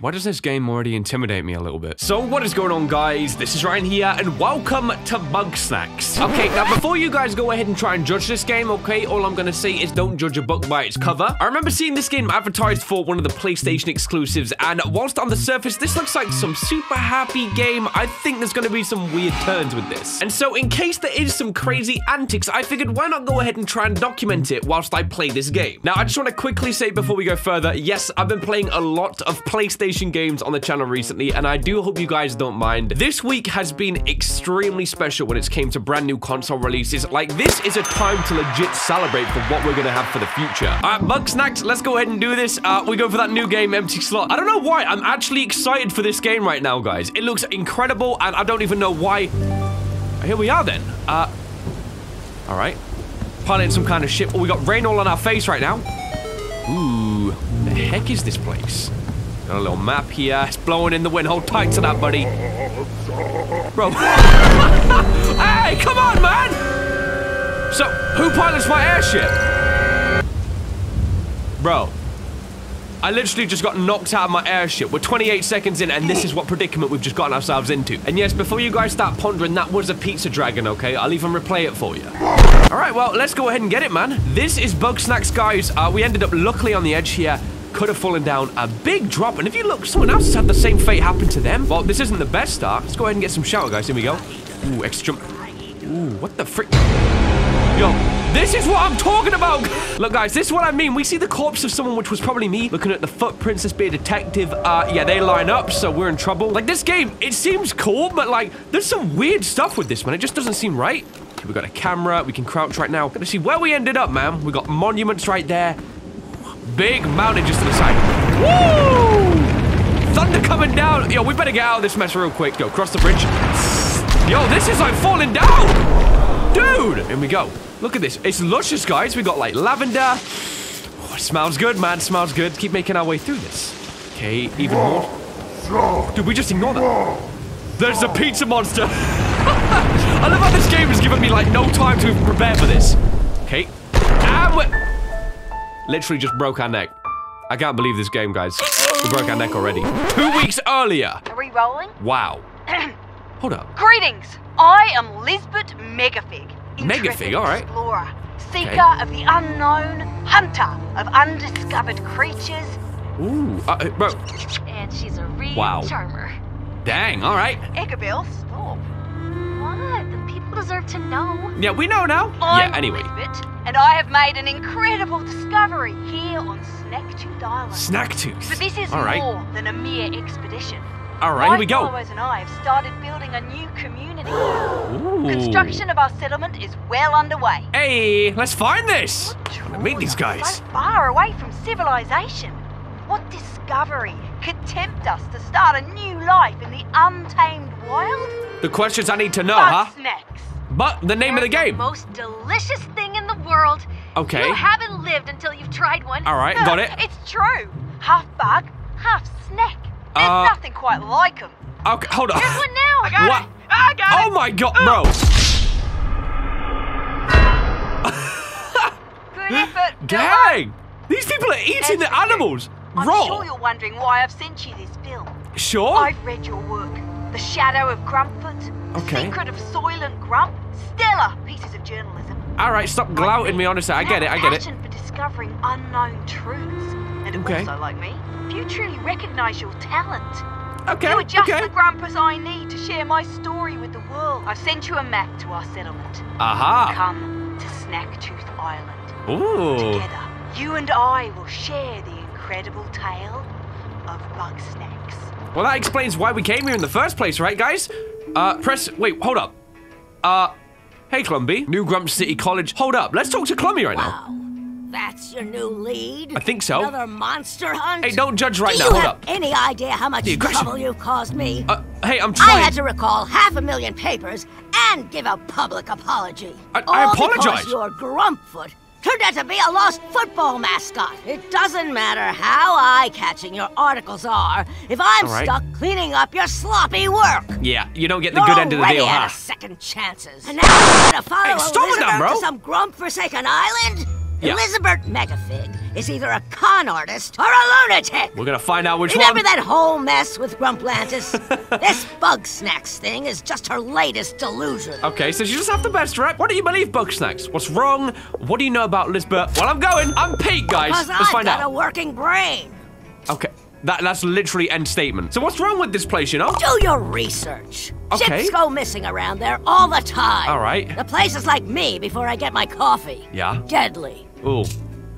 Why does this game already intimidate me a little bit? So what is going on, guys? This is Ryan here, and welcome to Bugsnax. Okay, now before you guys go ahead and try and judge this game, okay, all I'm gonna say is don't judge a book by its cover. I remember seeing this game advertised for one of the PlayStation exclusives, and whilst on the surface this looks like some super happy game, I think there's gonna be some weird turns with this. And so in case there is some crazy antics, I figured why not go ahead and try and document it whilst I play this game. Now I just wanna quickly say before we go further, yes, I've been playing a lot of PlayStation games on the channel recently, and I do hope you guys don't mind. This week has been extremely special when it came to brand new console releases. Like, this is a time to legit celebrate for what we're gonna have for the future. All right, Bugsnax, let's go ahead and do this. We go for that new game, empty slot. I don't know why, I'm actually excited for this game right now, guys. It looks incredible, and I don't even know why. Here we are then. All right. Piloting some kind of ship. Oh, we got rain all on our face right now. Ooh, what the heck is this place? Got a little map here. It's blowing in the wind. Hold tight to that, buddy. Bro. Hey, come on, man! So, who pilots my airship? Bro. I literally just got knocked out of my airship. We're 28 seconds in, and this is what predicament we've just gotten ourselves into. And yes, before you guys start pondering, that was a pizza dragon, okay? I'll even replay it for you. All right, well, let's go ahead and get it, man. This is Bugsnax, guys. We ended up luckily on the edge here. Could have fallen down a big drop, and if you look, someone else has had the same fate happen to them. Well, this isn't the best start. Let's go ahead and get some shower, guys. Here we go. Ooh, extra jump. Ooh, what the frick? Yo, this is what I'm talking about. Look, guys, this is what I mean. We see the corpse of someone, which was probably me. Looking at the footprints, this be a detective. Yeah, they line up, so we're in trouble. Like, this game, it seems cool, but, like, there's some weird stuff with this, man. It just doesn't seem right. Okay, we got a camera. We can crouch right now. Gonna see where we ended up, man. We got monuments right there. Big mountain just to the side. Woo! Thunder coming down. Yo, we better get out of this mess real quick. Go cross the bridge. Yo, this is like falling down. Dude, here we go. Look at this. It's luscious, guys. We got like lavender. Oh, it smells good, man. Smells good. Keep making our way through this. Okay, even more. Dude, we just ignore that. There's a pizza monster. I love how this game has given me like no time to prepare for this. Okay. And we're... Literally just broke our neck. I can't believe this game, guys. We broke our neck already. 2 weeks earlier. Are we rolling? Wow. Hold up. Greetings. I am Lisbeth Megafig. Megafig, all right. Explorer, seeker of the unknown, hunter of undiscovered creatures. Ooh, bro. And she's a real charmer. Dang, all right. Eggabell, stop. What? The people deserve to know. Yeah, we know now. I'm Lisbeth. And I have made an incredible discovery here on Snaktooth Island. Snaktooth? But this is more than a mere expedition. All right, here we go. My followers and I have started building a new community. Ooh. Construction of our settlement is well underway. Hey, let's find this. I want to meet these guys. So far away from civilization. What discovery could tempt us to start a new life in the untamed wild? The questions I need to know, Bugsnax. But the name of the game. Most delicious thing in the world. Okay. You haven't lived until you've tried one. All right, got it. It's true. Half bug, half snack. There's nothing quite like them. Okay, hold on. Here's one now. I got it. I got it. Oh my god, bro. Good effort. Dang. These people are eating the animals. I'm sure you're wondering why I've sent you this bill. Sure. I've read your work. The Shadow of Grumpus. Okay. Secret of Soylent Grump. Stellar pieces of journalism. All right, stop glouting me, honestly. I get it, I get it. Passion for discovering unknown truths. And also, like me, you truly recognize your talent. Okay, you're just the Grumpus I need to share my story with the world. I've sent you a map to our settlement. Aha. Come to Snaktooth Island. Ooh. Together, you and I will share the incredible tale of Bugsnax. Well, that explains why we came here in the first place, right, guys? Wait, hold up. Hey, Clumby. New Grump City College. Hold up, let's talk to Clumby right now. That's your new lead? I think so. Another monster hunt? Hey, don't judge right now, hold up. Do you have any idea how much trouble you've caused me? Hey, I'm trying. I had to recall 500,000 papers and give a public apology. I apologize. All because your Grumpfoot turned out to be a lost football mascot. It doesn't matter how eye-catching your articles are if I'm stuck cleaning up your sloppy work. Yeah, you don't get the good end of the deal, huh? Second chances. And now you're gonna follow a lizard to some grump-forsaken island? Yeah. Lisbeth Megafig is either a con artist or a lunatic. We're gonna find out which one. Remember that whole mess with Grumplantis? This Bugsnax thing is just her latest delusion. Okay, so you just have the best rep. What do you believe, Bugsnax? What's wrong? What do you know about Lisbeth? Well, I'm Pete, guys. Let's find out. I've got a working brain. Okay. That's literally end statement. So what's wrong with this place, you know? Do your research. Okay. Ships go missing around there all the time. All right. The place is like me before I get my coffee. Yeah? Deadly. Ooh.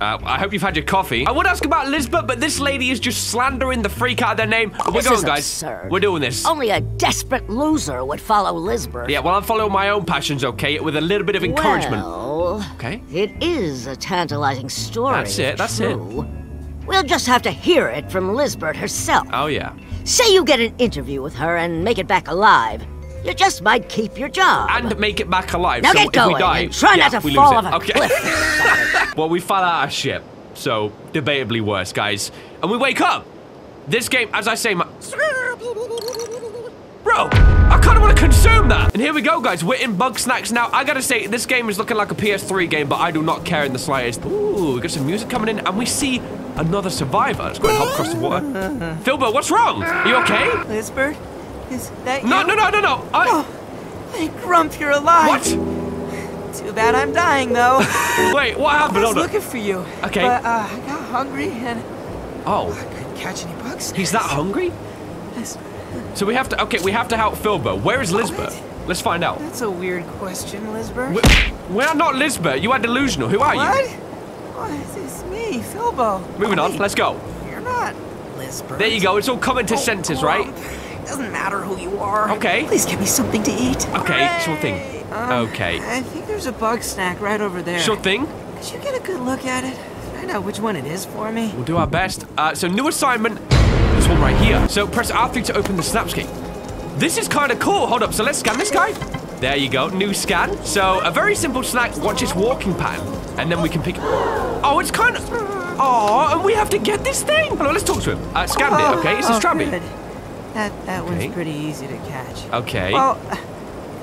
I hope you've had your coffee. I would ask about Lisbeth, but this lady is just slandering the freak out of their name. We're going, guys. Absurd. We're doing this. Only a desperate loser would follow Lisbeth. Yeah, well, I'm following my own passions, okay? With a little bit of encouragement. Well, okay. It is a tantalizing story. That's it. That's true. It. We'll just have to hear it from Lisbeth herself. Oh, yeah. Say you get an interview with her and make it back alive. You just might keep your job. And make it back alive. Now so get going. If we die, and try not to fall off a cliff. Well, we fell out of our ship, so debatably worse, guys. And we wake up. This game, as I say, my... Bro, I kind of want to consume that. And here we go, guys. We're in Bugsnax now. I got to say, this game is looking like a PS3 game, but I do not care in the slightest. Ooh, we got some music coming in, and we see another survivor. Let's go and hop across the water. Filbo, what's wrong? Are you okay? Lisbeth, is that you? No. Oh, thank Grump, you're alive. What? Too bad I'm dying, though. Wait, what happened? I was looking for you. Okay. But, I got hungry, and... Oh. I couldn't catch any bugs. He's that hungry? So we have to, okay, we have to help Filbo. Where is Lisbeth? Let's find out. That's a weird question, Lisbeth. We're not Lisbeth. You are delusional. Who are you? What? Oh, it's me, Filbo. Moving on. Let's go. You're not Lisbeth. There you go. It's all common to senses, right? It doesn't matter who you are. Okay. Please give me something to eat. Okay, hooray! Sure thing. Okay. I think there's a bug snack right over there. Sure thing. Could you get a good look at it? Find out which one it is for me. We'll do our best. So new assignment. This one right here. So press R3 to open the snaps key. This is kind of cool. Hold up. So let's scan this guy. There you go. New scan. So a very simple snack. Watch its walking pattern, and then we can pick. Oh, it's kind of. Oh, and we have to get this thing. Hello, let's talk to him. Scanned it. Okay, it's a strabby. That one's pretty easy to catch. Okay. Well,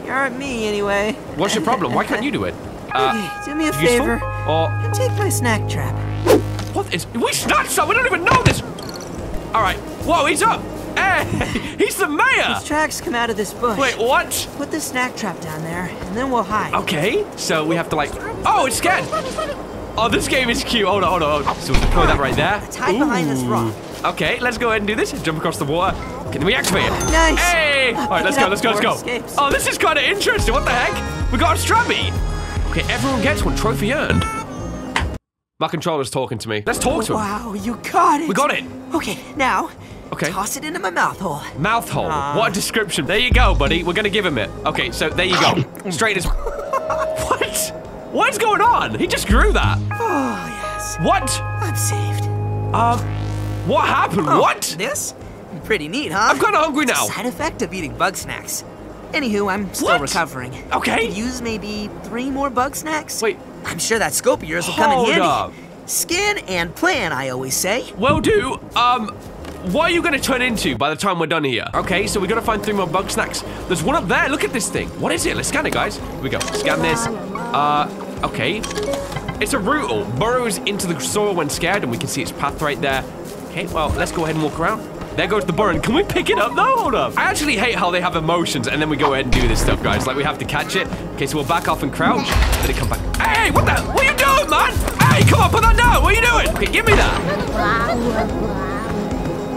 you aren't me anyway. What's your problem? Why can't you do it? Okay, do me a favor. Or you can take my snack trap. What is? We snacked some. We don't even know this. All right. Whoa, he's up. Hey, he's the mayor! His tracks come out of this bush. Wait, what? Put the snack trap down there, and then we'll hide. Okay, so we have to like... Oh, it's scared! Oh, this game is cute. Hold on. So we'll deploy that right there. Let's hide behind this rock. Okay, let's go ahead and do this. Jump across the water. Can we activate it? Nice! Hey! All right, let's go. Oh, this is kind of interesting. What the heck? We got a strabby. Okay, everyone gets one. Trophy earned. My controller's talking to me. Let's talk to him. Wow, you got it. We got it. Okay, now... Okay. Toss it into my mouth hole. Mouth hole? What a description. There you go, buddy. We're going to give him it. Okay, so there you go. Straight as... What? What's going on? He just grew that. Oh, yes. What? I'm saved. What happened? Oh, what? This? Pretty neat, huh? I'm kind of hungry now. Side effect of eating bug snacks. Anywho, I'm still recovering. Okay. Could use maybe 3 more bug snacks. Wait. I'm sure that scope of yours will come in handy. Hold up. Skin and plan, I always say. Will do. What are you going to turn into by the time we're done here? Okay, so we got to find 3 more bug snacks. There's one up there. Look at this thing. What is it? Let's scan it, guys. Here we go. Scan this. Okay. It's a rootle. Burrows into the soil when scared, and we can see its path right there. Okay, well, let's go ahead and walk around. There goes the burrow. Can we pick it up? No, hold up. I actually hate how they have emotions, and then we go ahead and do this stuff, guys. Like, we have to catch it. Okay, so we'll back off and crouch. Then it come back. Hey, what the? What are you doing, man? Hey, come on, put that down. What are you doing? Okay, give me that.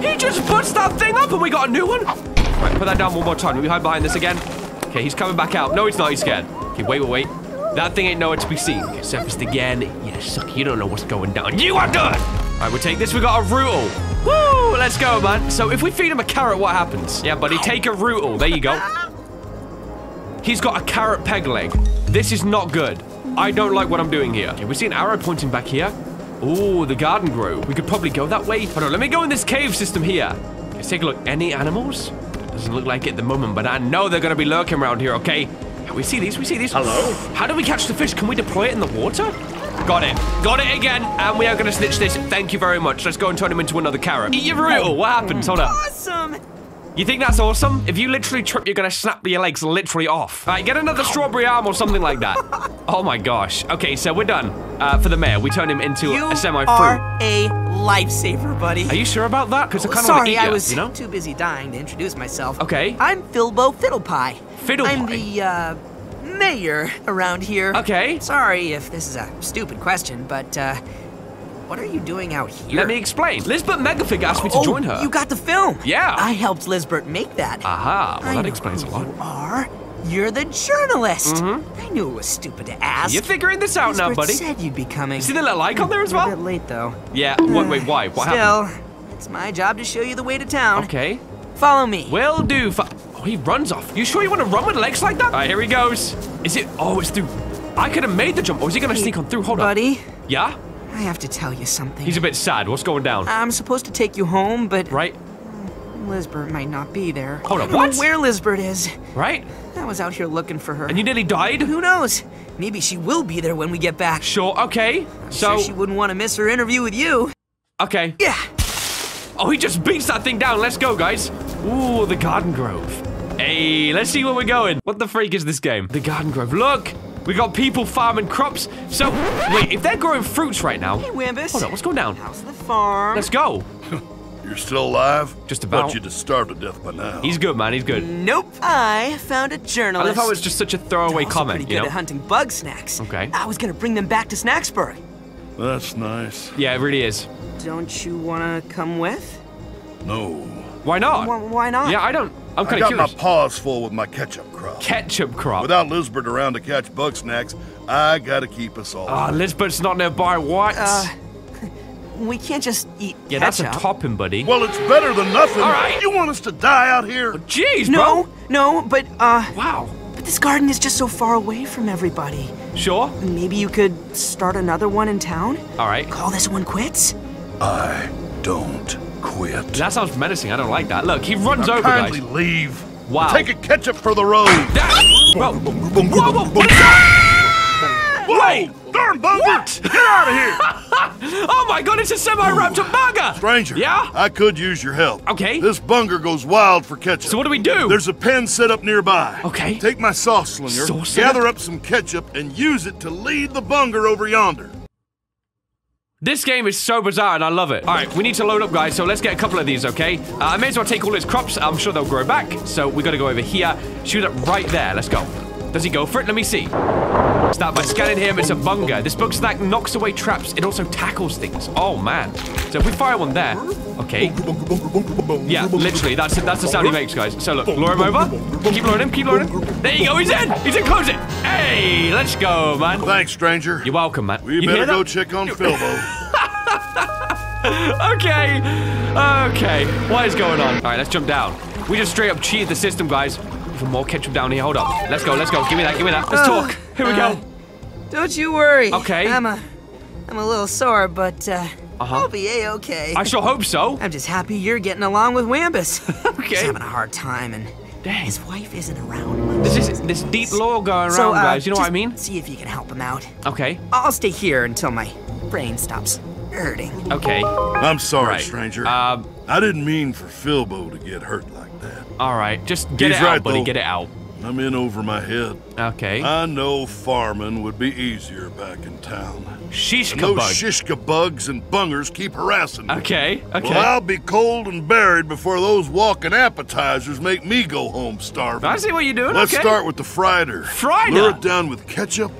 He just puts that thing up and we got a new one. Right, put that down one more time. We hide behind this again. Okay, he's coming back out. No, he's not. He's scared. Okay, wait. That thing ain't nowhere to be seen. Okay, surfaced again. Yeah, suck. You don't know what's going down. You are done. All right, we'll take this. We got a rootle. Woo, let's go, man. So if we feed him a carrot, what happens? Yeah, buddy, take a rootle. There you go. He's got a carrot peg leg. This is not good. I don't like what I'm doing here. Okay, we see an arrow pointing back here. Ooh, the garden grove. We could probably go that way. Hold on, let me go in this cave system here. Let's take a look. Any animals? Doesn't look like it at the moment, but I know they're going to be lurking around here, okay? We see these. Hello? How do we catch the fish? Can we deploy it in the water? Got it again. And we are going to snitch this. Thank you very much. Let's go and turn him into another carrot. Eat your rootle. What happens? Hold on. Awesome. You think that's awesome? If you literally trip, you're gonna snap your legs literally off. All right, get another strawberry arm or something like that. Oh my gosh. Okay, so we're done. For the mayor, we turn him into a semi-fruit. You are a lifesaver, buddy. Are you sure about that? Because I kind of want to eat you, you know? Sorry, I was too busy dying to introduce myself. Okay. I'm Filbo Fiddlepie. Fiddlepie? I'm the, mayor around here. Okay. Sorry if this is a stupid question, but, what are you doing out here? Let me explain. Lisbeth Megafig asked me to join her. You got the film. Yeah. I helped Lisbeth make that. Aha. Well, that explains a lot. You are. You're the journalist. I knew it was stupid to ask. You're figuring this out now, buddy. Said you'd be coming. You see the little icon there as well? A bit late though. Yeah. Wait. Why? What happened? Still, it's my job to show you the way to town. Okay. Follow me. Will do. Oh, he runs off. You sure you want to run with legs like that? All right, here he goes. Is it? Oh, it's through. I could have made the jump. Or is he gonna sneak on through? Hold on. Buddy. Yeah. I have to tell you something. He's a bit sad. What's going down? I'm supposed to take you home, but... Right? Lisbeth might not be there. Hold on, what? I don't know where Lisbeth is. Right? I was out here looking for her. And you nearly died? Who knows? Maybe she will be there when we get back. Sure, okay. I'm sure she wouldn't want to miss her interview with you. Okay. Yeah. Oh, he just beats that thing down. Let's go, guys. Ooh, the Garden Grove. Hey, let's see where we're going. What the freak is this game? The Garden Grove. Look! We got people farming crops. So, wait, if they're growing fruits right now... Hey, Wambus. Hold on, what's going down? How's the farm? Let's go. You're still alive? Just about. I want you to starve to death by now. He's good, man. He's good. Nope. I found a journalist. I love how it's just such a throwaway comment, pretty good at hunting Bugsnax. Okay. I was going to bring them back to Snaxburg. That's nice. Yeah, it really is. Don't you want to come with? No. Why not? Why not? Yeah, I don't... I'm kind of curious. I got my paws full with my ketchup crop. Ketchup crop? Without Lisbeth around to catch Bugsnax, I gotta keep us all. Ah, Lisbeth's not nearby, what? We can't just eat ketchup. Yeah, that's a topping, buddy. Well, it's better than nothing. All right. You want us to die out here? Jeez, bro. No, but, Wow. But this garden is just so far away from everybody. Sure. Maybe you could start another one in town? All right. Call this one quits? I don't. Quit. That sounds menacing. I don't like that. Look, he runs over, guys. Kindly leave. Wow. Take a ketchup for the road. Whoa! Darn bugger! Get out of here! Oh my God! It's a semi-wrapped bunga. Stranger. Yeah. I could use your help. Okay. This bunga goes wild for ketchup. So what do we do? There's a pen set up nearby. Okay. Take my sauce slinger. Gather up some ketchup and use it to lead the bunga over yonder. This game is so bizarre, and I love it. All right, we need to load up, guys, so let's get a couple of these, okay? I may as well take all his crops. I'm sure they'll grow back, so we got to go over here. Shoot up right there. Let's go. Does he go for it? Let me see. Start by scanning him. It's a bunga. This bug snack knocks away traps. It also tackles things. Oh, man. So if we fire one there, okay. Yeah, literally, that's it. That's the sound he makes, guys. So look, lure him over. Keep luring him, keep luring him. There you go, he's in. He's in, close it. Hey, let's go, man. Thanks, stranger. You're welcome, man. We better go check on Filbo. Okay. What is going on? All right, let's jump down. We just straight up cheated the system, guys. Even more ketchup down here. Hold on. Let's go. Give me that. Let's talk. Here we go. Don't you worry. Okay. I'm a little sore, but I'll be a-okay. I sure hope so. I'm just happy you're getting along with Wambus. Okay. He's having a hard time, and his wife isn't around. This deep lore going around, guys. You know what I mean? See if you can help him out. Okay. I'll stay here until my brain stops hurting. Okay. I'm sorry, stranger. I didn't mean for Filbo to get hurt like that. All right, just get it out, buddy. Get it out. I'm in over my head. Okay. I know farming would be easier back in town. Shishka bugs. Those shishka bugs and bungers keep harassing me. Okay. Well, I'll be cold and buried before those walking appetizers make me go home starving. I see what you're doing. Let's start with the fryer. Lure it down with ketchup,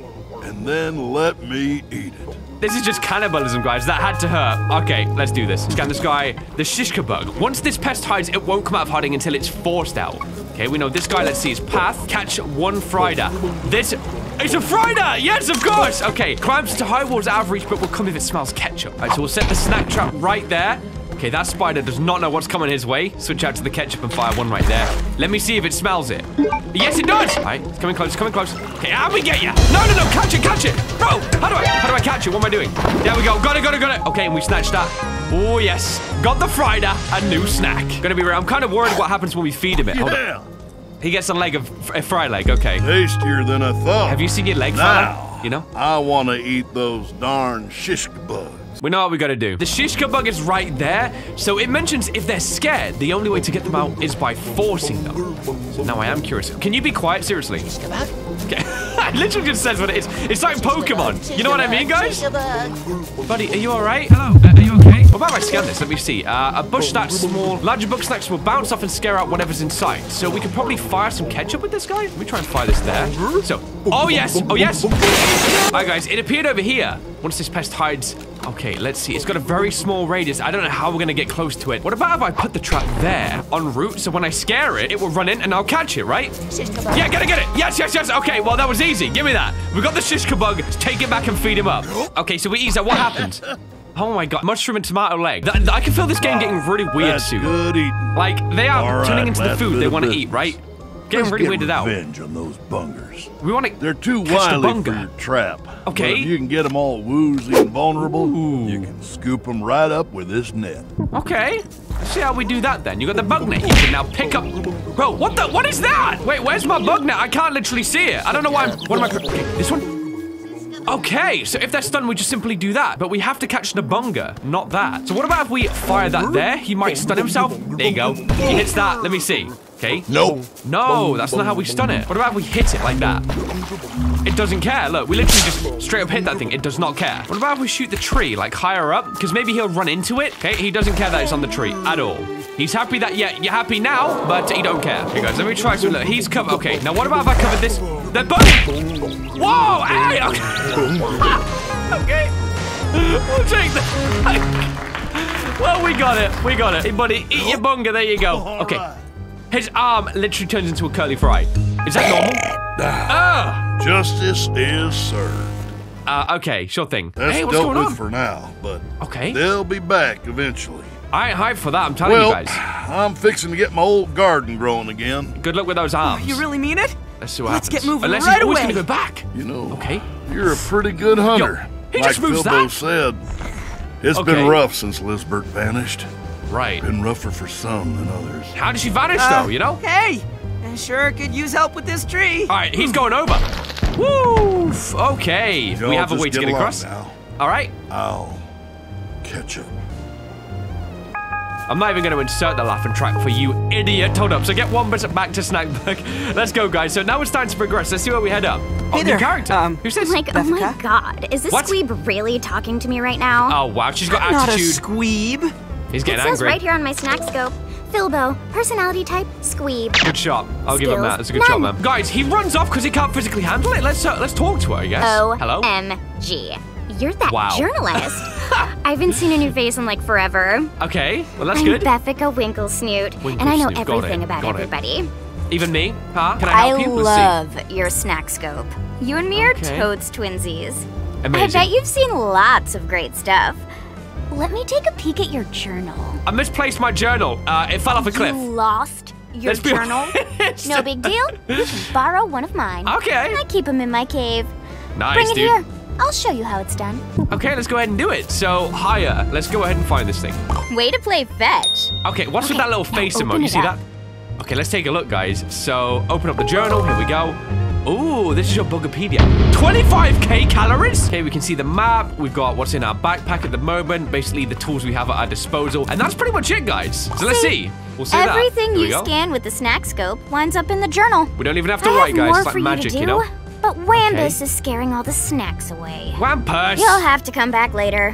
and then let me eat it. This is just cannibalism, guys. That had to hurt. Okay, let's do this. Scan this guy. The shishka bug. Once this pest hides, it won't come out of hiding until it's forced out. Okay, we know this guy. Let's see his path. Catch one Frider. This... It's a Frider! Yes, of course! Okay, climbs to high walls out of reach, but will come if it smells ketchup. All right, so we'll set the snack trap right there. Okay, that spider does not know what's coming his way. Switch out to the ketchup and fire one right there. Let me see if it smells it. Yes, it does! All right, it's coming close, Okay, how we get you? No, catch it! Bro, how do I catch it? What am I doing? There we go, got it! Okay, and we snatched that. Oh, yes, got the Frider, a new snack. Gonna be real, I'm kind of worried what happens when we feed him it. Hold on. He gets a fry leg, okay. Tastier than I thought. Have you seen your legs, fella? You know? I wanna eat those darn shishka bugs. We know what we gotta do. The shishka bug is right there, so it mentions if they're scared, the only way to get them out is by forcing them. So now I am curious. Can you be quiet? Seriously. Shishka bug? Okay. It literally just says what it is. It's like Pokemon. You know what I mean, guys? Buddy, are you alright? Hello, are you okay? Well, if I scan this, let me see. A bush that's small. Larger Bugsnax will bounce off and scare out whatever's inside. So we could probably fire some ketchup with this guy. Let me try and fire this there. So, oh yes, oh yes. All right, guys, it appeared over here. Once this pest hides, okay, let's see. It's got a very small radius. I don't know how we're gonna get close to it. What about if I put the trap there en route, so when I scare it, it will run in and I'll catch it, right? Yeah, get it. Yes, yes, yes. Okay, well, that was easy. Give me that. We got the shishka bug. Take it back and feed him up. Okay, so we eat that. What happened? Oh my god, mushroom and tomato leg. I can feel this game getting really weird soon. Like, they are turning into the food they want to eat, right? Getting really weirded out. Revenge on those bungers. We want to. They're too wily for your trap. Okay. But if you can get them all woozy and vulnerable, you can scoop them right up with this net. Okay. Let's see how we do that then. You got the bug net. You can now pick up. Bro, what the? What is that? Wait, where's my bug net? I can't literally see it. I don't know why I'm. What am I? Okay, this one. Okay, so if they're stunned, we just simply do that. But we have to catch Nabunga, not that. So what about if we fire that there? He might stun himself. There you go. He hits that. Let me see. Okay. No. No, that's not how we stun it. What about if we hit it like that? It doesn't care. Look, we literally just straight up hit that thing. It does not care. What about if we shoot the tree, like, higher up? Because maybe he'll run into it. Okay, he doesn't care that it's on the tree at all. He's happy that, yeah, you're happy now, but he don't care. Okay, guys, let me try some. Look, he's covered. Okay, now what about if I covered this? They're both. Whoa, hey! Okay. We'll take that. Well, we got it. We got it. Hey, buddy, eat your bunga. There you go. Okay. His arm literally turns into a curly fry. Is that normal? Justice is served. Okay, sure thing. That's hey, what's going on? For now, but okay. They'll be back eventually. I ain't hyped for that, I'm telling you guys. I'm fixing to get my old garden growing again. Good luck with those arms. You really mean it? Let's see what happens. Let's get moving right away. Unless he's always going to go back. You know, you're a pretty good hunter. Yo, he like just moves Filbo said, it's been rough since Lisbeth vanished. Right. Been rougher for some than others. How did she vanish, though, you know? Hey, I sure could use help with this tree. All right, he's going over. Woo! Okay, we have a way to get across. Now. All right. I'll catch up. I'm not even going to insert the laughing track for you idiot toad-up. So get Wambus back to Snaxburg. Let's go, guys. So now it's time to progress. Let's see where we head up. Hey there. New character. Who says? Like, Beffica? Oh my god. Is this squeeb really talking to me right now? Oh, wow. She's got attitude. Not a squeeb. He's getting angry. It says right here on my snack scope. Filbo, personality type, squeeb. Good shot. I'll give him that. That's a good shot, man. Guys, he runs off because he can't physically handle it. Let's talk to her, I guess. Hello? OMG. You're that journalist. I haven't seen a new face in like forever. Okay, well that's good. I'm Beffica Winklesnoot, and I know everything about everybody. Even me, huh? Can I help you? I love your snack scope. You and me are toads twinsies. Amazing. I bet you've seen lots of great stuff. Let me take a peek at your journal. I misplaced my journal. It fell off a cliff. You lost your journal? No big deal. You can borrow one of mine. Okay. I keep them in my cave. Nice, dude. Bring it here. I'll show you how it's done. Okay, let's go ahead and do it. So, Haya, let's go ahead and find this thing. Way to play fetch. Okay, what's with that little face emoji? You see that? Okay, let's take a look, guys. So, open up the journal. Here we go. Ooh, this is your Bugapedia. 25k calories? Okay, we can see the map. We've got what's in our backpack at the moment. Basically, the tools we have at our disposal. And that's pretty much it, guys. So let's see. We'll see everything you scan with the snack scope winds up in the journal. We don't even have to write, guys. It's like magic, you know? But Wambus is scaring all the snacks away. Wambus! You'll have to come back later.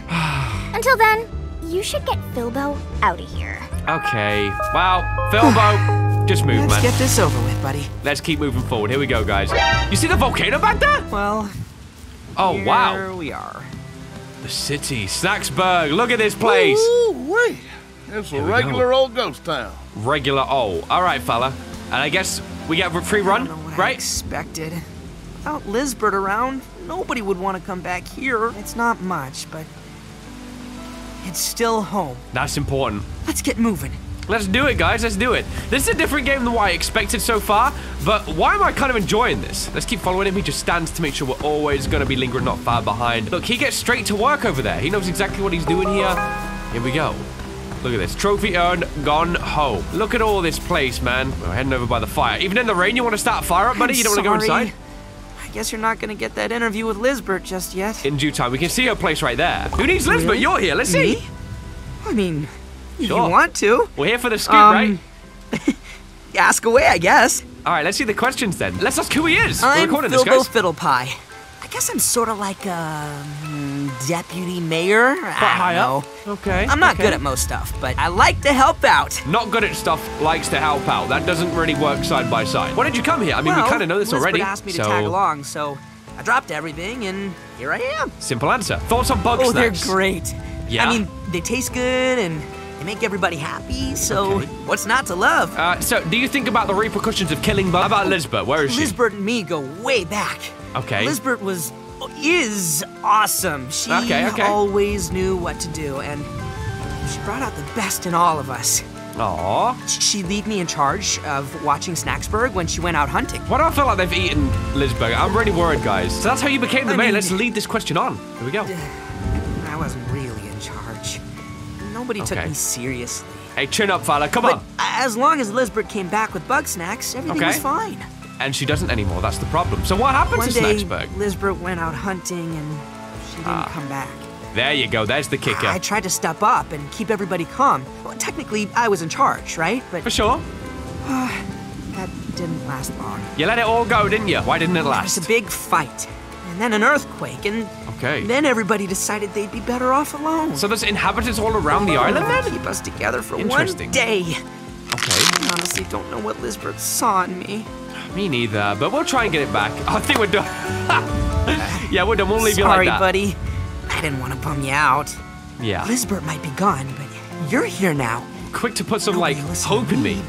Until then, you should get Filbo out of here. Okay. Well, Filbo... Just move, man. Let's get this over with, buddy. Let's keep moving forward. Here we go, guys. You see the volcano back there? Well, oh, wow. Here we are. The city, Snaxburg. Look at this place. Ooh-wee. It's a regular old ghost town. Regular old. All right, fella. And I guess we get a free run, right? I expected. Without Lisbeth around, nobody would want to come back here. It's not much, but it's still home. That's important. Let's get moving. Let's do it, guys. Let's do it. This is a different game than what I expected so far, but why am I kind of enjoying this? Let's keep following him. He just stands to make sure we're always going to be lingering not far behind. Look, he gets straight to work over there. He knows exactly what he's doing here. Here we go. Look at this. Trophy earned, gone home. Look at all this place, man. We're heading over by the fire. Even in the rain, you want to start a fire up, buddy? You don't want to go inside? I I guess you're not going to get that interview with Lisbeth just yet. In due time, we can see her place right there. Who needs Lisbeth? Really? You're here. Let's see. Me? I mean, if you want to. We're here for the scoop, right? Ask away, I guess. All right, let's see the questions then. Let's ask who he is. We're recording this, guys. Filbo Fiddlepie. I guess I'm sort of like a deputy mayor. But higher. Okay. I'm not good at most stuff, but I like to help out. Not good at stuff, likes to help out. That doesn't really work side by side. Why did you come here? I mean, well, we kind of know this already. Asked me to tag along, so I dropped everything, and here I am. Simple answer. Thoughts on Bugsnax? Oh, they're great. Yeah. I mean, they taste good, and they make everybody happy, so what's not to love? So, do you think about the repercussions of killing Bugsnax? How about Lisbeth? Where is she? Lisbeth and me go way back. Okay. Lisbeth is awesome. She always knew what to do, and she brought out the best in all of us. Aww. She lead me in charge of watching Snaxburg when she went out hunting. Why do I feel like they've eaten Lisbeth? I'm really worried, guys. So that's how you became the mayor. Let's lead this question on. Here we go. I wasn't really in charge. Nobody took me seriously. Hey, chin up, fella. Come on. As long as Lisbeth came back with Bugsnax, everything was fine. And she doesn't anymore. That's the problem. So what happened to Snaxburg? One day, Lisbeth went out hunting, and she didn't come back. There you go. There's the kicker. I tried to step up and keep everybody calm. Well, technically, I was in charge, right? But for sure. That didn't last long. You let it all go, didn't you? Why didn't it last? It was a big fight. And then an earthquake, and then everybody decided they'd be better off alone. So there's inhabitants all around the island, then? Keep us together for one day. Okay. I honestly don't know what Lisbeth saw in me. Me neither, but we'll try and get it back. I think we're done. Yeah, we're done. We'll leave you like that. Sorry, buddy. I didn't want to bum you out. Yeah. Lisbeth might be gone, but you're here now. Quick to put some, hope in me.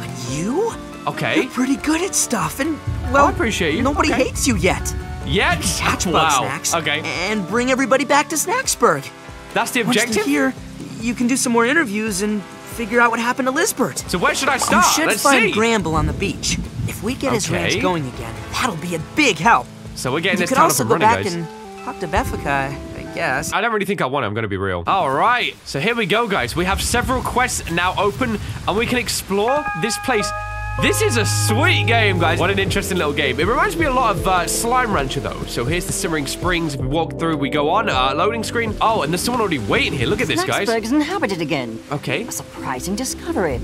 But you? Okay. You're pretty good at stuff, and, well, I appreciate you. Nobody hates you yet. Yet? Catch Bugsnax. Okay. And bring everybody back to Snaxburg. That's the objective? Once they're here, you can do some more interviews and figure out what happened to Lisbeth. So where should I start? You should find Gramble on the beach. If we get his ranch going again, that'll be a big help. So we're getting this town up and running, guys. You could also go back and talk to Beffica, I guess. I don't really think I want it, I'm going to be real. All right, so here we go, guys. We have several quests now open, and we can explore this place. This is a sweet game, guys. What an interesting little game. It reminds me a lot of Slime Rancher, though. So here's the Simmering Springs. We walk through, we go on. Loading screen. Oh, and there's someone already waiting here. Look at this, guys. Snaxburg is inhabited again. Okay. A surprising discovery.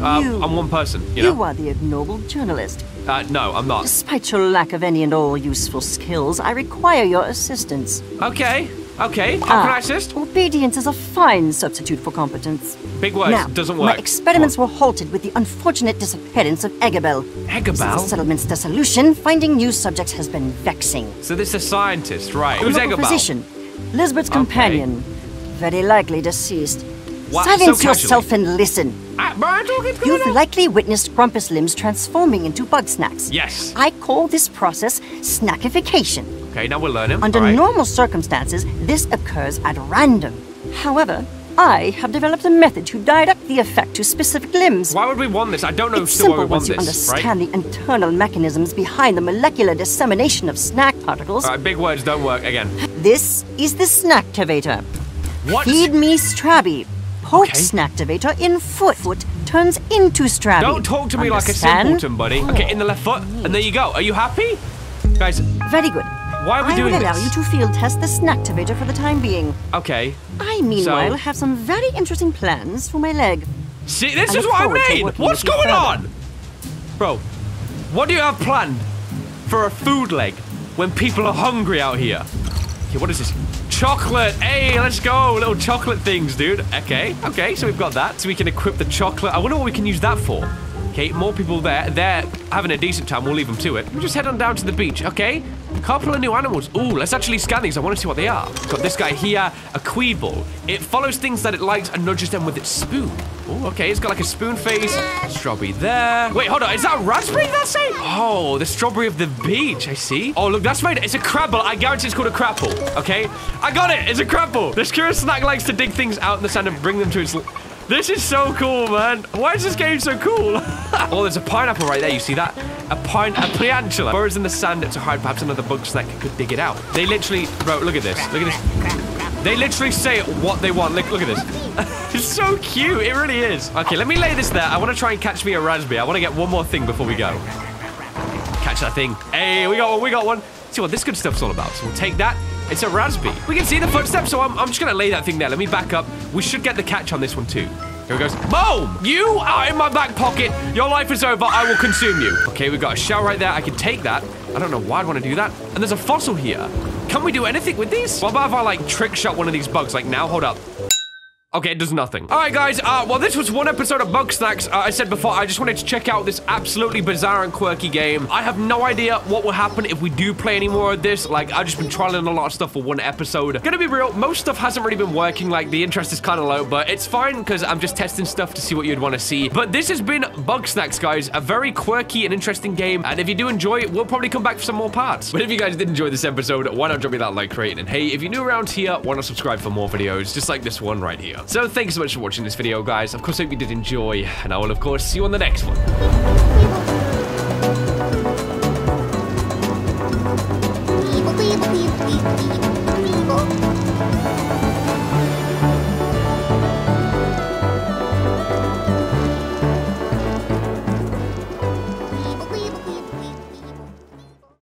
I'm one person, you know. You are the ignoble journalist. No, I'm not. Despite your lack of any and all useful skills, I require your assistance. Okay. Okay, how can I assist? Obedience is a fine substitute for competence. Big words, now, doesn't work. My experiments were halted with the unfortunate disappearance of Eggabell. Eggabell? Since the settlement's dissolution, finding new subjects has been vexing. So this is a scientist, right? Who's Eggabell? Physician, Lisbeth's companion. Very likely deceased. What? Silence yourself and listen. You've likely witnessed Grumpus limbs transforming into Bugsnax. Yes. I call this process snackification. Okay, now we'll learn him. Under normal circumstances, this occurs at random. However, I have developed a method to direct the effect to specific limbs. Why would we want this? I don't know still why we want this, right? It's simple once you understand the internal mechanisms behind the molecular dissemination of snack particles. All right, big words don't work again. This is the Snacktivator. What? Feed me Strabby. Poke Snacktivator in foot turns into Strabby. Don't talk to me like a simpleton, buddy. Okay, in the left foot, and there you go. Are you happy? Guys. Very good. Why are we doing this? I will allow you to field test the Snacktivator for the time being. Okay. I, meanwhile, have some very interesting plans for my leg. See, this is what I mean! What's going on? Bro, what do you have planned for a food leg when people are hungry out here? Okay, what is this? Chocolate! Hey, let's go! Little chocolate things, dude. Okay, okay, so we've got that. So we can equip the chocolate. I wonder what we can use that for. Okay, more people there. They're having a decent time. We'll leave them to it. We'll just head on down to the beach, okay? Couple of new animals. Ooh, let's actually scan these. I want to see what they are. Got this guy here, a Queeble. It follows things that it likes and nudges them with its spoon. Ooh, okay, it's got like a spoon face. Strawberry there. Wait, hold on. Is that a raspberry that's saying? Oh, the strawberry of the beach. I see. Oh, look, that's right. It's a crabble. I guarantee it's called a crabble, okay? I got it. It's a crabble. This curious snack likes to dig things out in the sand and bring them to its... This is so cool, man. Why is this game so cool? Oh, there's a pineapple right there. You see that? A Priantula. Burrows in the sand to hide. Perhaps another Bugsnax could dig it out. They literally... Bro, look at this. Look at this. They literally say what they want. Look at this. It's so cute. It really is. Okay, let me lay this there. I want to try and catch me a raspberry. I want to get one more thing before we go. catch that thing. Hey, we got one, we got one. See what this good stuff's all about. So we'll take that. It's a Rasby. We can see the footsteps, so I'm just going to lay that thing there. Let me back up. We should get the catch on this one too. Here it goes. Boom! You are in my back pocket. Your life is over. I will consume you. Okay, we've got a shell right there. I can take that. I don't know why I'd want to do that. And there's a fossil here. Can we do anything with these? What about if I, like, trick shot one of these bugs? Like, now, hold up. Okay, it does nothing. All right, guys. Well, this was one episode of Bugsnax. I said before, I just wanted to check out this absolutely bizarre and quirky game. I have no idea what will happen if we do play any more of this. Like, I've just been trialing a lot of stuff for one episode. Gonna be real, most stuff hasn't really been working. Like, the interest is kind of low, but it's fine because I'm just testing stuff to see what you'd want to see. But this has been Bugsnax, guys. A very quirky and interesting game. And if you do enjoy it, we'll probably come back for some more parts. But if you guys did enjoy this episode, why not drop me that like rating? And hey, if you're new around here, why not subscribe for more videos just like this one right here? So thanks so much for watching this video, guys. Of course, I hope you did enjoy, and I will, of course, see you on the next one.